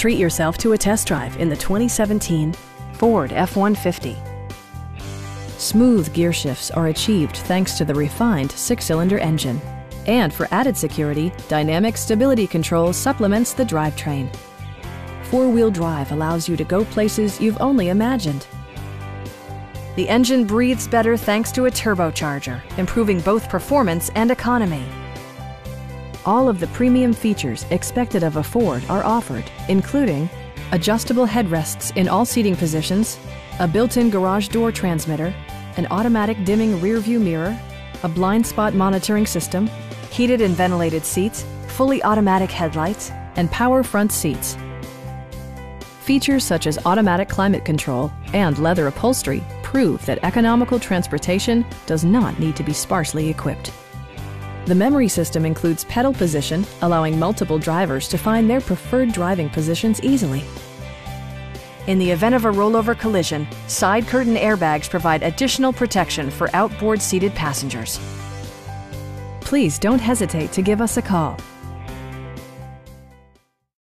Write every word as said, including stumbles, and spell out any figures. Treat yourself to a test drive in the twenty seventeen Ford F one fifty. Smooth gear shifts are achieved thanks to the refined six-cylinder engine. And for added security, dynamic stability control supplements the drivetrain. Four-wheel drive allows you to go places you've only imagined. The engine breathes better thanks to a turbocharger, improving both performance and economy. All of the premium features expected of a Ford are offered, including adjustable headrests in all seating positions, a built-in garage door transmitter, an automatic dimming rear-view mirror, a blind spot monitoring system, heated and ventilated seats, fully automatic headlights, and power front seats. Features such as automatic climate control and leather upholstery prove that economical transportation does not need to be sparsely equipped. The memory system includes pedal position, allowing multiple drivers to find their preferred driving positions easily. In the event of a rollover collision, side curtain airbags provide additional protection for outboard seated passengers. Please don't hesitate to give us a call.